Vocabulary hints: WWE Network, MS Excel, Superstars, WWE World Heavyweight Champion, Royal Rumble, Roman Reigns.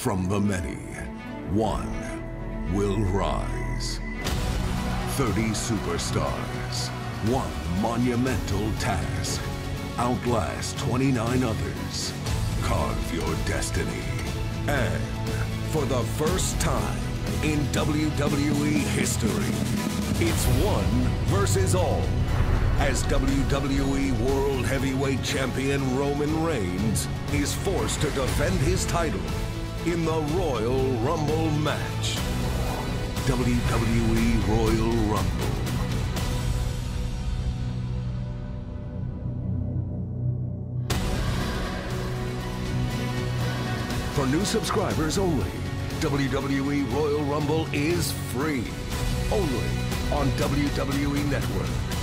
From the many, one will rise. 30 superstars, one monumental task. Outlast 29 others. Carve your destiny. And for the first time in WWE history, it's one versus all. As WWE World Heavyweight Champion Roman Reigns is forced to defend his title in the Royal Rumble match. WWE Royal Rumble. For new subscribers only, WWE Royal Rumble is free. Only on WWE Network.